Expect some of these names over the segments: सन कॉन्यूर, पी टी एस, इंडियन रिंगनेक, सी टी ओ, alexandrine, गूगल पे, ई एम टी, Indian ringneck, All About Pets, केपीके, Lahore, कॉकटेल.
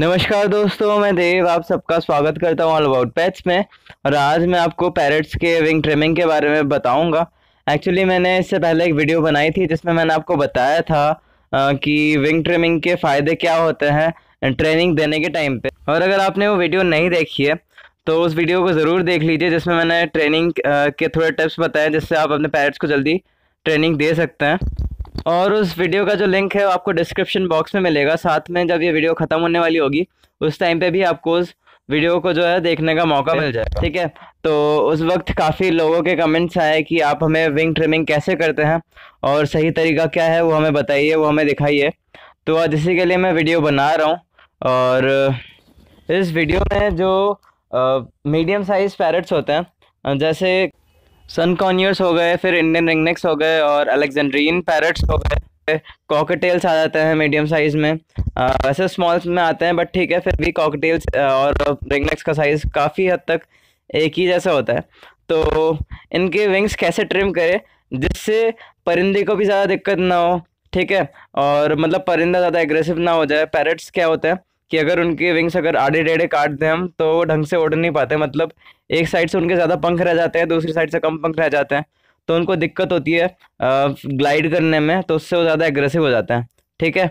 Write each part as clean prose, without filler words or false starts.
नमस्कार दोस्तों, मैं देव आप सबका स्वागत करता हूँ ऑल अबाउट पेट्स में। और आज मैं आपको पैरट्स के विंग ट्रिमिंग के बारे में बताऊंगा। एक्चुअली मैंने इससे पहले एक वीडियो बनाई थी जिसमें मैंने आपको बताया था कि विंग ट्रिमिंग के फ़ायदे क्या होते हैं ट्रेनिंग देने के टाइम पे। और अगर आपने वो वीडियो नहीं देखी है तो उस वीडियो को ज़रूर देख लीजिए, जिसमें मैंने ट्रेनिंग के थोड़े टिप्स बताए जिससे आप अपने पैरट्स को जल्दी ट्रेनिंग दे सकते हैं। और उस वीडियो का जो लिंक है वो आपको डिस्क्रिप्शन बॉक्स में मिलेगा। साथ में जब ये वीडियो ख़त्म होने वाली होगी उस टाइम पे भी आपको उस वीडियो को जो है देखने का मौका मिल जाएगा, ठीक है। तो उस वक्त काफ़ी लोगों के कमेंट्स आए कि आप हमें विंग ट्रिमिंग कैसे करते हैं और सही तरीका क्या है वो हमें बताइए, वो हमें दिखाइए। तो आज इसी के लिए मैं वीडियो बना रहा हूँ। और इस वीडियो में जो मीडियम साइज़ पैरट्स होते हैं जैसे सन कॉन्यूर्स हो गए, फिर इंडियन रिंगनेक्स हो गए और अलेक्जेंड्रीन पैरट्स हो गए, कॉकटेल्स आ जाते हैं मीडियम साइज़ में। वैसे स्मॉल्स में आते हैं बट ठीक है, फिर भी कॉकटेल्स और रिंगनेक्स का साइज़ काफ़ी हद तक एक ही जैसा होता है। तो इनके विंग्स कैसे ट्रिम करें जिससे परिंदे को भी ज़्यादा दिक्कत ना हो, ठीक है। और मतलब परिंदा ज़्यादा एग्रेसिव ना हो जाए। पैरट्स क्या होता है कि अगर उनके विंग्स अगर आड़े टेढ़े काट दें हम तो वो ढंग से उड़ नहीं पाते। मतलब एक साइड से उनके ज़्यादा पंख रह जाते हैं, दूसरी साइड से कम पंख रह जाते हैं, तो उनको दिक्कत होती है ग्लाइड करने में, तो उससे वो ज़्यादा एग्रेसिव हो जाते हैं, ठीक है।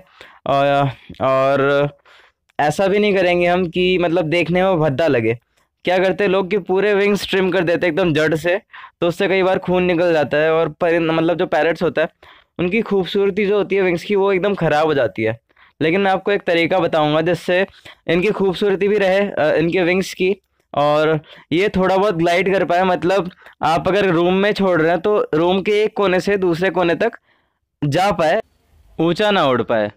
और ऐसा भी नहीं करेंगे हम कि मतलब देखने में भद्दा लगे। क्या करते हैं लोग कि पूरे विंग्स ट्रिम कर देते एकदम जड़ से, तो उससे कई बार खून निकल जाता है और मतलब जो पैरट्स होता है उनकी खूबसूरती जो होती है विंग्स की वो एकदम ख़राब हो जाती है। लेकिन मैं आपको एक तरीका बताऊंगा जिससे इनकी खूबसूरती भी रहे इनके विंग्स की और ये थोड़ा बहुत ग्लाइड कर पाए। मतलब आप अगर रूम में छोड़ रहे हैं तो रूम के एक कोने से दूसरे कोने तक जा पाए, ऊंचा ना उड़ पाए।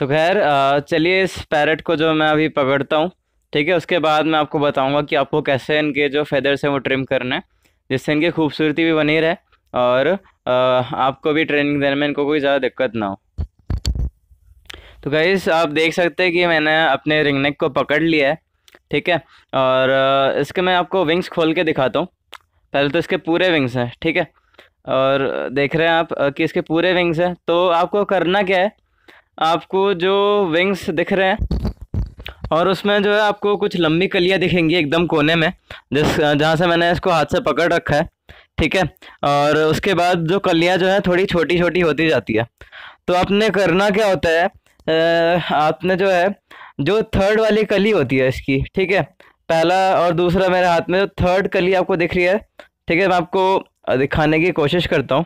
तो खैर चलिए इस पैरट को जो मैं अभी पकड़ता हूँ, ठीक है, उसके बाद मैं आपको बताऊँगा कि आपको कैसे इनके जो फेदर्स हैं वो ट्रिम करना है जिससे इनकी खूबसूरती भी बनी रहे और आपको भी ट्रेनिंग देने में इनको कोई ज़्यादा दिक्कत ना हो। तो गाइस आप देख सकते हैं कि मैंने अपने रिंगनेक को पकड़ लिया है, ठीक है। और इसके मैं आपको विंग्स खोल के दिखाता हूँ। पहले तो इसके पूरे विंग्स हैं, ठीक है। और देख रहे हैं आप कि इसके पूरे विंग्स हैं। तो आपको करना क्या है, आपको जो विंग्स दिख रहे हैं और उसमें जो है आपको कुछ लंबी कलियाँ दिखेंगी एकदम कोने में जहाँ से मैंने इसको हाथ से पकड़ रखा है, ठीक है। और उसके बाद जो कलियाँ जो है थोड़ी छोटी छोटी होती जाती है। तो आपने करना क्या होता है, आपने जो है जो थर्ड वाली कली होती है इसकी, ठीक है, पहला और दूसरा मेरे हाथ में जो थर्ड कली आपको दिख रही है, ठीक है, मैं आपको दिखाने की कोशिश करता हूँ।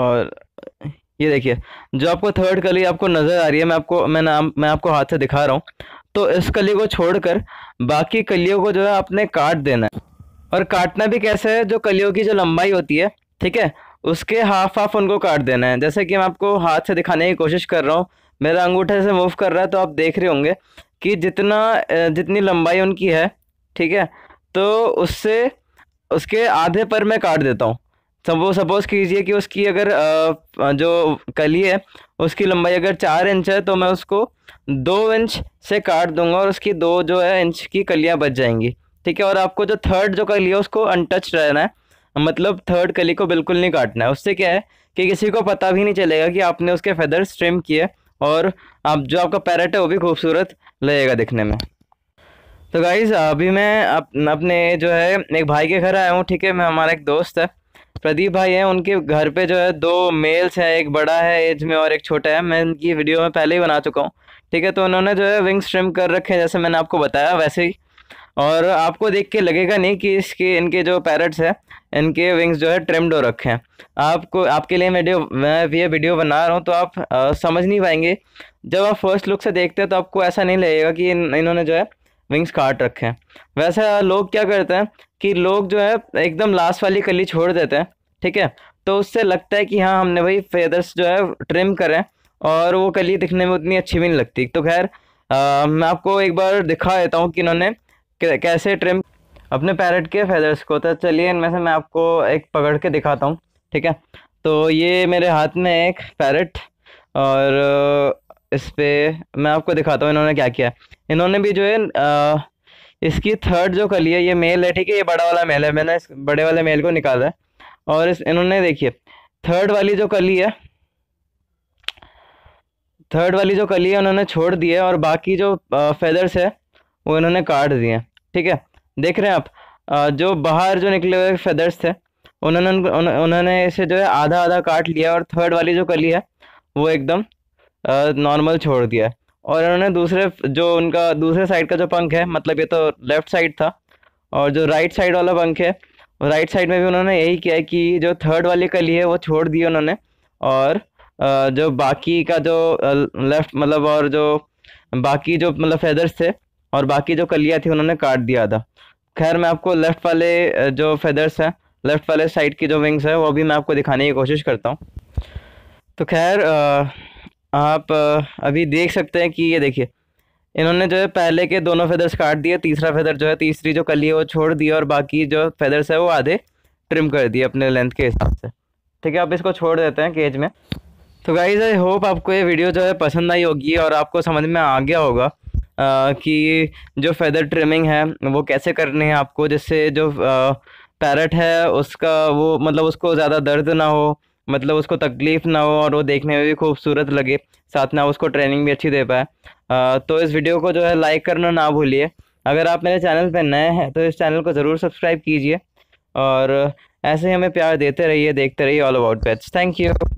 और ये देखिए जो आपको थर्ड कली आपको नज़र आ रही है, मैं आपको हाथ से दिखा रहा हूँ। तो इस कली को छोड़कर बाकी कलियों को जो है आपने काट देना है। और काटना भी कैसे है, जो कलियों की जो लंबाई होती है, ठीक है, उसके हाफ हाफ उनको काट देना है। जैसे कि मैं आपको हाथ से दिखाने की कोशिश कर रहा हूँ, मेरा अंगूठे से मूव कर रहा है, तो आप देख रहे होंगे कि जितनी लंबाई उनकी है, ठीक है, तो उससे उसके आधे पर मैं काट देता हूँ। सपोज़ कीजिए कि उसकी अगर जो कली है उसकी लंबाई अगर 4 इंच है तो मैं उसको 2 इंच से काट दूंगा और उसकी 2 जो है इंच की कलियाँ बच जाएंगी, ठीक है। और आपको जो थर्ड जो कली है उसको अनटच रहना है, मतलब थर्ड कली को बिल्कुल नहीं काटना है। उससे क्या है कि किसी को पता भी नहीं चलेगा कि आपने उसके फेदर्स ट्रिम किए और आप जो आपका पैरट है वो भी खूबसूरत लगेगा दिखने में। तो गाइज़ अभी मैं अपने जो है एक भाई के घर आया हूँ, ठीक है। हमारा एक दोस्त है प्रदीप भाई है, उनके घर पे जो है 2 मेल्स हैं, एक बड़ा है एज में और एक छोटा है। मैं इनकी वीडियो में पहले ही बना चुका हूँ, ठीक है। तो उन्होंने जो है विंग्स ट्रिम कर रखे हैं जैसे मैंने आपको बताया वैसे ही। और आपको देख के लगेगा नहीं कि इनके जो पैरट्स हैं इनके विंग्स जो है ट्रिम्ड हो रखे हैं। आपके लिए मैं ये वीडियो बना रहा हूँ तो आप समझ नहीं पाएंगे। जब आप फर्स्ट लुक से देखते हैं तो आपको ऐसा नहीं लगेगा कि इन्होंने जो है विंग्स काट रखे हैं। वैसे लोग क्या करते हैं कि लोग जो है एकदम लास्ट वाली कली छोड़ देते हैं, ठीक है, तो उससे लगता है कि हाँ हमने भाई फेदर्स जो है ट्रिम करें और वो कली दिखने में उतनी अच्छी भी नहीं लगती। तो खैर मैं आपको एक बार दिखा देता हूँ कि इन्होंने कैसे ट्रिम अपने पैरट के फेदर्स को। तो चलिए इनमें से मैं आपको एक पकड़ के दिखाता हूँ, ठीक है। तो ये मेरे हाथ में एक पैरट और इस पर मैं आपको दिखाता हूँ इन्होंने क्या किया। इन्होंने भी जो है इसकी थर्ड जो कली है, ये मेल है, ठीक है, ये बड़ा वाला मेल है, मैंने इस बड़े वाले मेल को निकाला है। और इन्होंने देखिए थर्ड वाली जो कली है थर्ड वाली जो कली है उन्होंने छोड़ दी है और बाकी जो फेदर्स है वो इन्होंने काट दिए। ठीक है, देख रहे हैं आप जो बाहर जो निकले हुए फेदर्स थे उन्होंने इसे जो है आधा आधा काट लिया और थर्ड वाली जो कली है वो एकदम नॉर्मल छोड़ दिया है। और उन्होंने उनका दूसरे साइड का जो पंख है, मतलब ये तो लेफ्ट साइड था, और जो राइट साइड वाला पंख है राइट साइड में भी उन्होंने यही किया है कि जो थर्ड वाली कली है वो छोड़ दी उन्होंने, और जो बाकी का जो लेफ्ट मतलब और जो बाकी जो मतलब फेदर्स थे और बाकी जो कलियाँ थी उन्होंने काट दिया था। खैर, मैं आपको लेफ़्ट वाले जो फेदर्स हैं, लेफ़्ट वाले साइड की जो विंग्स है वो भी मैं आपको दिखाने की कोशिश करता हूँ। तो खैर आप अभी देख सकते हैं कि ये देखिए इन्होंने जो है पहले के दोनों फेदर्स काट दिए, तीसरा फेदर जो है तीसरी जो कली है वो छोड़ दी और बाकी जो फेदर्स है वो आधे ट्रिम कर दिए अपने लेंथ के हिसाब से। ठीक है, आप इसको छोड़ देते हैं केज में। तो गाइज़, आई होप आपको ये वीडियो जो है पसंद आई होगी और आपको समझ में आ गया होगा कि जो फेदर ट्रिमिंग है वो कैसे करनी है आपको, जिससे जो पैरट है उसका वो मतलब उसको ज़्यादा दर्द ना हो, मतलब उसको तकलीफ़ ना हो और वो देखने में भी खूबसूरत लगे, साथ में उसको ट्रेनिंग भी अच्छी दे पाए। तो इस वीडियो को जो है लाइक करना ना भूलिए। अगर आप मेरे चैनल पर नए हैं तो इस चैनल को ज़रूर सब्सक्राइब कीजिए और ऐसे ही हमें प्यार देते रहिए, देखते रहिए all about pets. Thank you.